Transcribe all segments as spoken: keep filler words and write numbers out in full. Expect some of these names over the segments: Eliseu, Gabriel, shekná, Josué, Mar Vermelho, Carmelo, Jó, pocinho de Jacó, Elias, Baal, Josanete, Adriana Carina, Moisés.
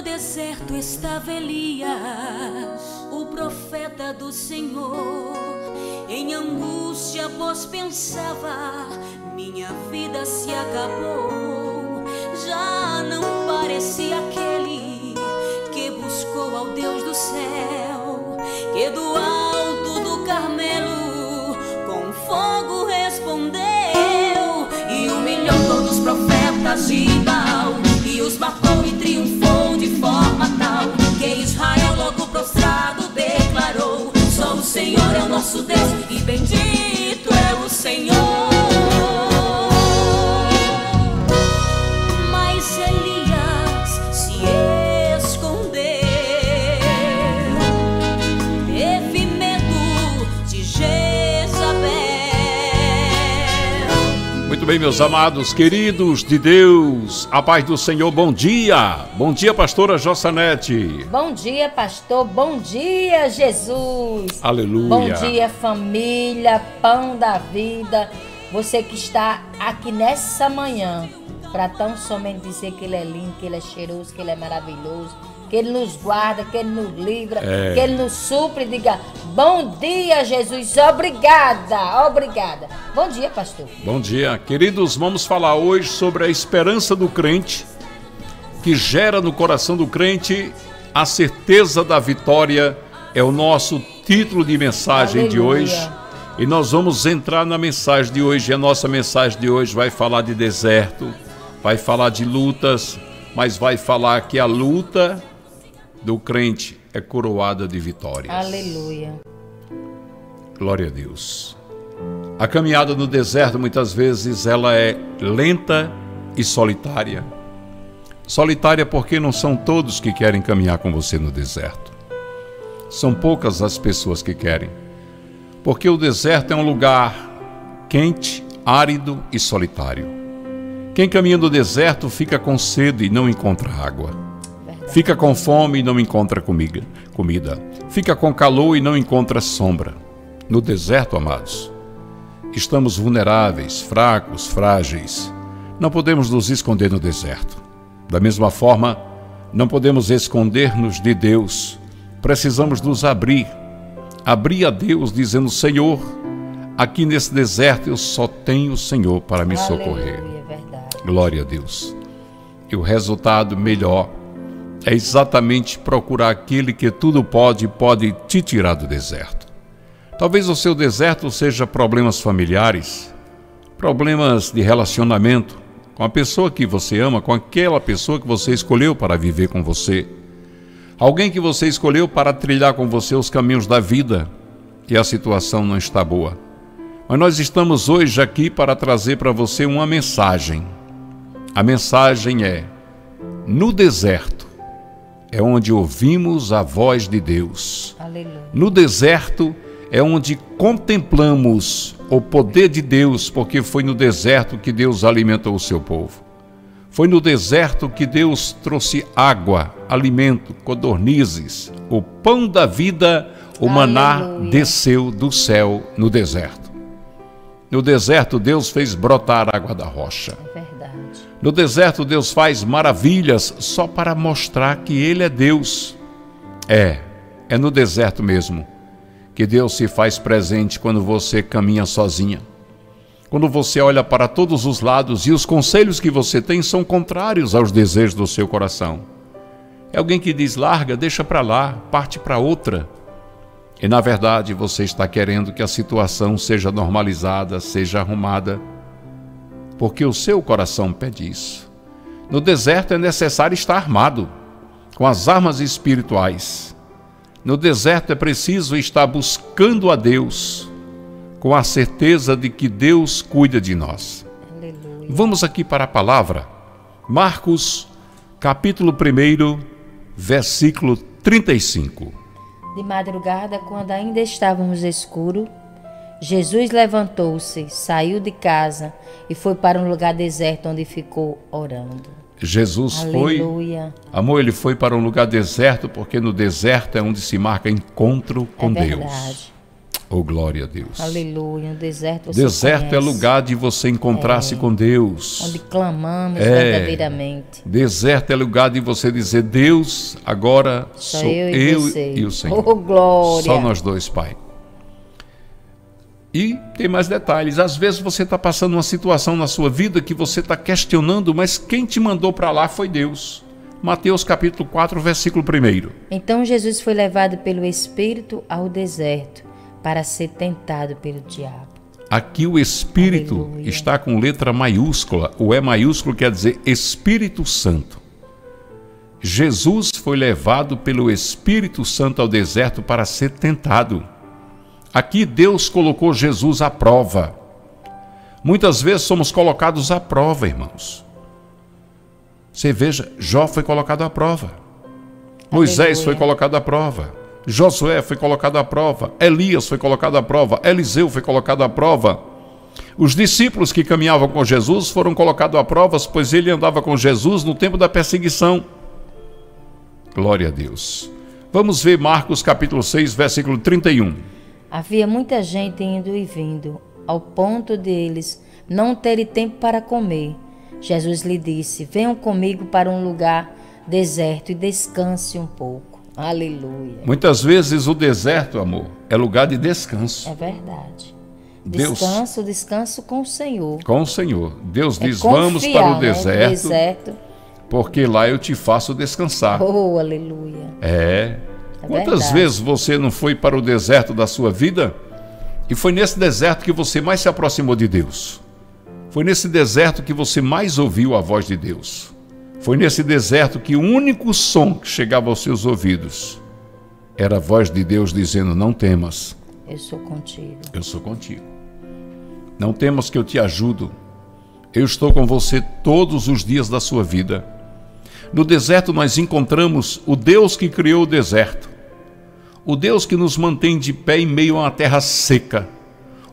no deserto estava Elias, o profeta do Senhor. Em angústia, pois pensava, minha vida se acabou. Já não parecia aquele que buscou ao Deus do céu, que do alto do Carmelo com fogo respondeu. E humilhou todos os profetas de Baal, e os matou e triunfou de forma tal, que Israel logo prostrado declarou: só o Senhor é o nosso Deus, e bendito é o Senhor. Mas Elias se escondeu, teve medo de Jezabel. Muito bem, meus amados, queridos de Deus, a paz do Senhor, bom dia. Bom dia, pastora Josanete. Bom dia, pastor, bom dia, Jesus. Aleluia. Bom dia, família, pão da vida. Você que está aqui nessa manhã para tão somente dizer que Ele é lindo, que Ele é cheiroso, que Ele é maravilhoso, que Ele nos guarda, que Ele nos livra, é. que Ele nos supre. Diga, bom dia, Jesus, obrigada, obrigada. Bom dia, pastor. Bom dia, queridos, vamos falar hoje sobre a esperança do crente, que gera no coração do crente a certeza da vitória. É o nosso título de mensagem Aleluia. de hoje, e nós vamos entrar na mensagem de hoje. E a nossa mensagem de hoje vai falar de deserto, vai falar de lutas, mas vai falar que a luta do crente é coroada de vitórias. Aleluia. Glória a Deus. A caminhada no deserto muitas vezes ela é lenta e solitária. Solitária porque não são todos que querem caminhar com você no deserto. São poucas as pessoas que querem. Porque o deserto é um lugar quente, árido e solitário. Quem caminha no deserto fica com sede e não encontra água. Fica com fome e não encontra comida. Fica com calor e não encontra sombra. No deserto, amados, estamos vulneráveis, fracos, frágeis. Não podemos nos esconder no deserto. Da mesma forma, não podemos esconder-nos de Deus. Precisamos nos abrir. Abrir a Deus dizendo, Senhor, aqui nesse deserto eu só tenho o Senhor para me Aleluia, socorrer. Verdade. Glória a Deus. E o resultado melhor é exatamente procurar aquele que tudo pode e pode te tirar do deserto. Talvez o seu deserto seja problemas familiares, problemas de relacionamento, com a pessoa que você ama, com aquela pessoa que você escolheu para viver com você. Alguém que você escolheu para trilhar com você os caminhos da vida, e a situação não está boa. Mas nós estamos hoje aqui para trazer para você uma mensagem. A mensagem é: no deserto é onde ouvimos a voz de Deus. Aleluia. No deserto é onde contemplamos o poder de Deus, porque foi no deserto que Deus alimentou o seu povo. Foi no deserto que Deus trouxe água, alimento, codornizes, o pão da vida, o Aleluia. maná desceu do céu no deserto. No deserto Deus fez brotar a água da rocha. É verdade. No deserto Deus faz maravilhas só para mostrar que Ele é Deus. É, é no deserto mesmo que Deus se faz presente quando você caminha sozinha. Quando você olha para todos os lados e os conselhos que você tem são contrários aos desejos do seu coração. É alguém que diz, larga, deixa para lá, parte para outra. E na verdade você está querendo que a situação seja normalizada, seja arrumada, porque o seu coração pede isso. No deserto é necessário estar armado, com as armas espirituais. No deserto é preciso estar buscando a Deus, com a certeza de que Deus cuida de nós. Aleluia. Vamos aqui para a palavra. Marcos, capítulo primeiro, versículo trinta e cinco. De madrugada, quando ainda estávamos escuro, Jesus levantou-se, saiu de casa e foi para um lugar deserto onde ficou orando. Jesus Aleluia. foi, amor, ele foi para um lugar deserto, porque no deserto é onde se marca encontro com é Deus. Oh, glória a Deus. Aleluia. O deserto você deserto conhece. É lugar de você encontrar-se é. com Deus. Onde clamamos é. verdadeiramente. Deserto é lugar de você dizer, Deus, agora só sou eu, eu e, e o Senhor. Oh, glória. Só nós dois, Pai. E tem mais detalhes. Às vezes você está passando uma situação na sua vida que você está questionando, mas quem te mandou para lá foi Deus. Mateus capítulo quatro, versículo primeiro. Então Jesus foi levado pelo Espírito ao deserto para ser tentado pelo diabo. Aqui o Espírito Aleluia. está com letra maiúscula. O E maiúsculo quer dizer Espírito Santo. Jesus foi levado pelo Espírito Santo ao deserto para ser tentado. Aqui Deus colocou Jesus à prova. Muitas vezes somos colocados à prova, irmãos. Você veja, Jó foi colocado à prova. Aleluia. Moisés foi colocado à prova. Josué foi colocado à prova. Elias foi colocado à prova. Eliseu foi colocado à prova. Os discípulos que caminhavam com Jesus foram colocados à prova, pois ele andava com Jesus no tempo da perseguição. Glória a Deus. Vamos ver Marcos capítulo seis, versículo trinta e um. Havia muita gente indo e vindo, ao ponto deles não terem tempo para comer. Jesus lhe disse, venham comigo para um lugar deserto e descanse um pouco. Aleluia. Muitas vezes o deserto, amor, é lugar de descanso. É verdade. Descanso, Deus, descanso com o Senhor. Com o Senhor. Deus é diz, confiar, vamos para o deserto, né? deserto, porque lá eu te faço descansar. Oh, aleluia. É. é Quantas verdade. vezes você não foi para o deserto da sua vida? E foi nesse deserto que você mais se aproximou de Deus. Foi nesse deserto que você mais ouviu a voz de Deus. Foi nesse deserto que o único som que chegava aos seus ouvidos era a voz de Deus dizendo, não temas. Eu sou contigo. Eu sou contigo. Não temas que eu te ajudo. Eu estou com você todos os dias da sua vida. No deserto nós encontramos o Deus que criou o deserto. O Deus que nos mantém de pé em meio a uma terra seca.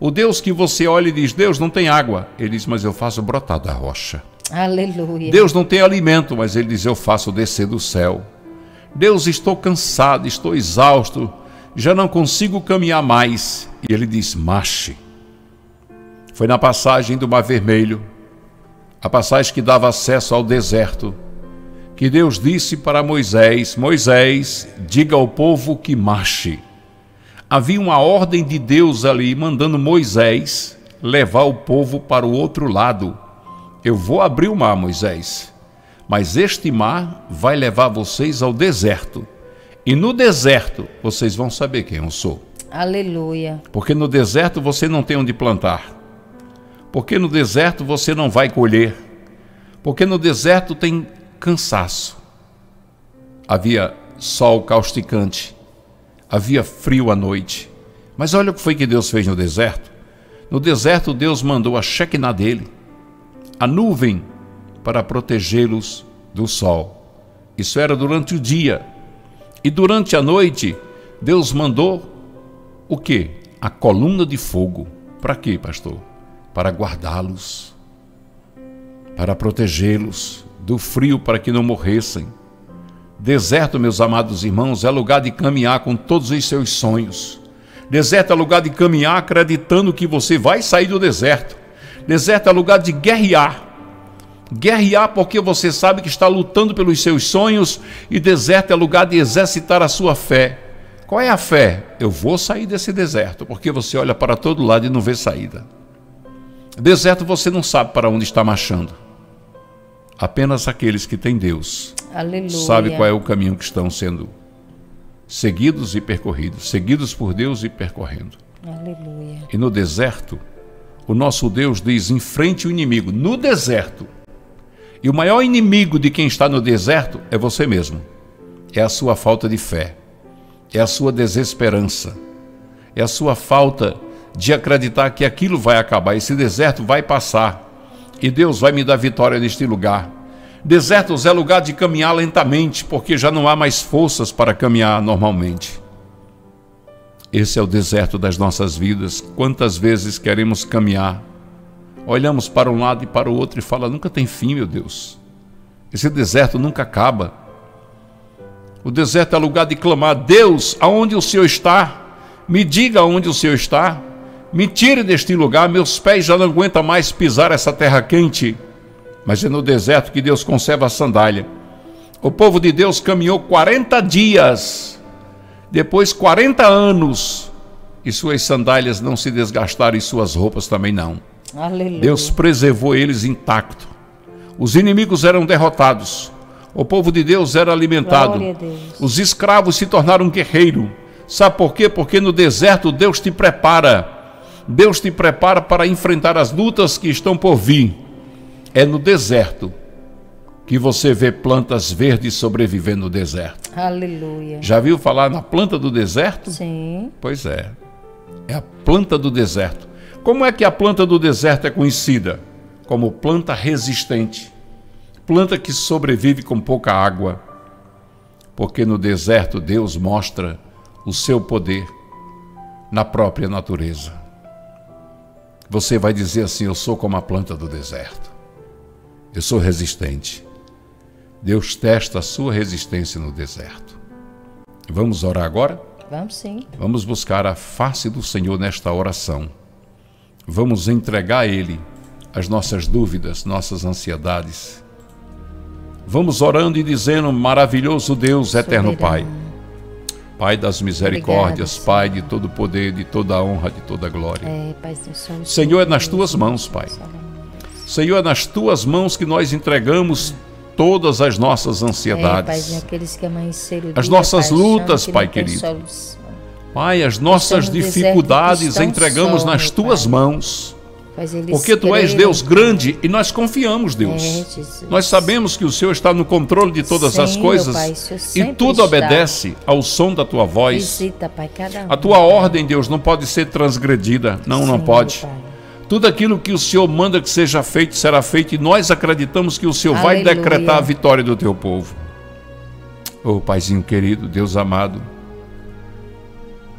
O Deus que você olha e diz, Deus, não tem água. Ele diz, mas eu faço brotar da rocha. Aleluia. Deus, não tem alimento, mas ele diz, eu faço descer do céu. Deus, estou cansado, estou exausto, já não consigo caminhar mais. E ele diz, marche. Foi na passagem do Mar Vermelho, a passagem que dava acesso ao deserto, que Deus disse para Moisés, Moisés, diga ao povo que marche. Havia uma ordem de Deus ali, mandando Moisés levar o povo para o outro lado. Eu vou abrir o mar, Moisés, mas este mar vai levar vocês ao deserto. E no deserto vocês vão saber quem eu sou. Aleluia. Porque no deserto você não tem onde plantar. Porque no deserto você não vai colher. Porque no deserto tem cansaço. Havia sol causticante. Havia frio à noite. Mas olha o que foi que Deus fez no deserto. No deserto Deus mandou a shekná dele, a nuvem, para protegê-los do sol. Isso era durante o dia. E durante a noite Deus mandou o quê? A coluna de fogo. Para quê, pastor? Para guardá-los, para protegê-los do frio, para que não morressem. Deserto, meus amados irmãos, é lugar de caminhar com todos os seus sonhos. Deserto é lugar de caminhar acreditando que você vai sair do deserto. Deserto é lugar de guerrear. Guerrear porque você sabe que está lutando pelos seus sonhos. E deserto é lugar de exercitar a sua fé. Qual é a fé? Eu vou sair desse deserto, porque você olha para todo lado e não vê saída. Deserto você não sabe para onde está marchando. Apenas aqueles que têm Deus Aleluia. sabe qual é o caminho que estão sendo seguidos e percorridos, seguidos por Deus e percorrendo. Aleluia. E no deserto, o nosso Deus diz, enfrente o inimigo, no deserto. E o maior inimigo de quem está no deserto é você mesmo. É a sua falta de fé, é a sua desesperança, é a sua falta de acreditar que aquilo vai acabar, esse deserto vai passar. E Deus vai me dar vitória neste lugar. Desertos é lugar de caminhar lentamente, porque já não há mais forças para caminhar normalmente. Esse é o deserto das nossas vidas. Quantas vezes queremos caminhar, olhamos para um lado e para o outro e fala, nunca tem fim, meu Deus. Esse deserto nunca acaba. O deserto é lugar de clamar, Deus, aonde o Senhor está? me diga onde o Senhor está, me tire deste lugar, meus pés já não aguentam mais pisar essa terra quente. Mas é no deserto que Deus conserva a sandália. O povo de Deus caminhou quarenta dias, depois quarenta anos, e suas sandálias não se desgastaram e suas roupas também não. Aleluia. Deus preservou eles intacto. Os inimigos eram derrotados, o povo de Deus era alimentado, os escravos se tornaram guerreiros. Sabe por quê? Porque no deserto Deus te prepara, Deus te prepara para enfrentar as lutas que estão por vir. É no deserto que você vê plantas verdes sobrevivendo no deserto. Aleluia. Já viu falar na planta do deserto? Sim. Pois é, é a planta do deserto. Como é que a planta do deserto é conhecida? Como planta resistente, planta que sobrevive com pouca água, porque no deserto Deus mostra o seu poder na própria natureza. Você vai dizer assim: eu sou como a planta do deserto, eu sou resistente. Deus testa a sua resistência no deserto. Vamos orar agora? Vamos sim. Vamos buscar a face do Senhor nesta oração. Vamos entregar a Ele as nossas dúvidas, nossas ansiedades. Vamos orando e dizendo: maravilhoso Deus, eterno Pai, Pai das misericórdias, Pai de todo poder, de toda honra, de toda glória. Senhor, é nas Tuas mãos, Pai. Senhor, é nas Tuas mãos que nós entregamos todas as nossas ansiedades, as nossas lutas, Pai querido. Pai, as nossas dificuldades entregamos nas Tuas mãos. Porque Tu és Deus grande e nós confiamos, Deus. É, nós sabemos que o Senhor está no controle de todas Sim, as coisas, Pai, e tudo está. Obedece ao som da Tua voz. Visita, Pai, cada um, a Tua Pai. Ordem, Deus, não pode ser transgredida. Não, Sim, não pode. Pai. Tudo aquilo que o Senhor manda que seja feito, será feito, e nós acreditamos que o Senhor Aleluia. Vai decretar a vitória do Teu povo. Oh, Paizinho querido, Deus amado,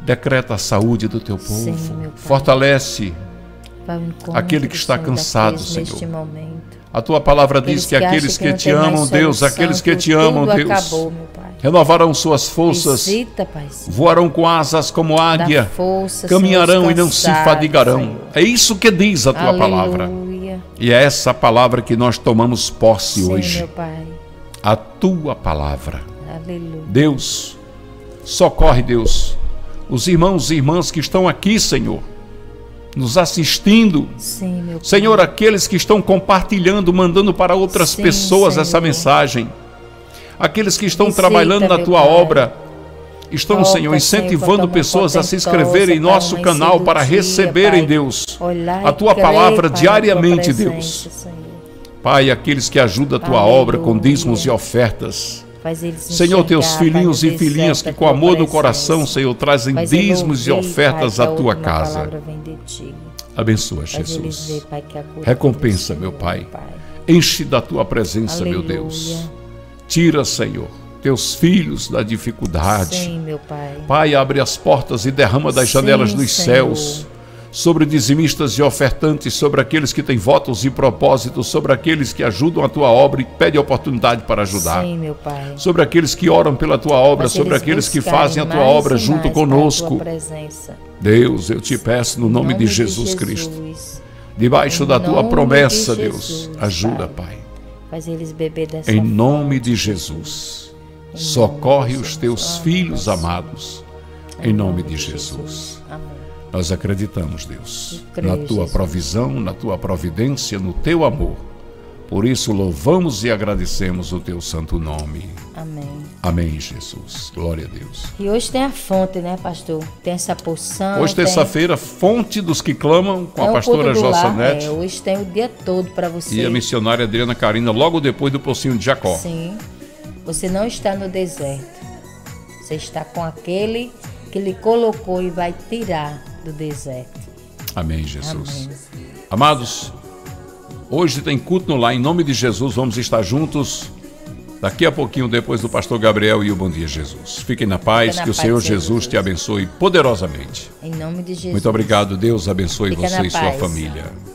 decreta a saúde do Teu povo. Sim, fortalece aquele que está cansado, Senhor. A Tua palavra diz que aqueles que Te amam, Deus, aqueles que Te amam, Deus, renovarão suas forças, voarão com asas como águia, caminharão e não se fadigarão. É isso que diz a Tua palavra. E é essa palavra que nós tomamos posse hoje. A Tua palavra. Deus, socorre, Deus, os irmãos e irmãs que estão aqui, Senhor, nos assistindo. Sim, meu Senhor, aqueles que estão compartilhando, mandando para outras Sim, pessoas Senhor. Essa mensagem, aqueles que estão Visita, trabalhando na Tua Pai. obra, estão, Opa, Senhor, incentivando Senhor, pessoas a se inscreverem em nosso canal para receberem, Pai, Deus, a Tua crer, palavra Pai, diariamente, Tua presença, Deus. Senhor. Pai, aqueles que ajudam a Tua Aleluia. obra com dízimos e ofertas, Senhor, Teus filhinhos e filhinhas que com amor no coração, Senhor, trazem dízimos e ofertas à Tua casa. Abençoa, Jesus. Recompensa, meu Pai. Enche da Tua presença, meu Deus. Tira, Senhor, Teus filhos da dificuldade. Pai, abre as portas e derrama das janelas dos céus sobre dizimistas e ofertantes, sobre aqueles que têm votos e propósitos, sobre aqueles que ajudam a Tua obra e pedem oportunidade para ajudar. Sim, meu Pai. Sobre aqueles que oram pela Tua obra, sobre aqueles que fazem a Tua obra junto conosco. Deus, eu Te peço no nome de Jesus Cristo, debaixo da Tua promessa, Deus, ajuda, Pai. Em nome de Jesus, socorre os Teus filhos amados, em nome de Jesus. Amém. Nós acreditamos, Deus, creio, na Tua Jesus. provisão, na Tua providência, no Teu amor. Por isso louvamos e agradecemos o Teu santo nome. Amém. Amém, Jesus. Glória a Deus. E hoje tem a fonte, né, pastor? Tem essa porção. Hoje, terça-feira, tem... fonte dos que clamam, com é a pastora Josanete. É, hoje tem o dia todo para você. E a missionária Adriana Carina, logo depois do pocinho de Jacó. Sim. Você não está no deserto. Você está com aquele que lhe colocou e vai tirar do deserto. Amém, Jesus. Amém. Amados, hoje tem culto no lar, em nome de Jesus, vamos estar juntos daqui a pouquinho, depois do pastor Gabriel e o Bom Dia Jesus. Fiquem na paz, Fica na que paz, o Senhor Jesus, Jesus te abençoe poderosamente. Em nome de Jesus. Muito obrigado, Deus abençoe Fica você e sua família.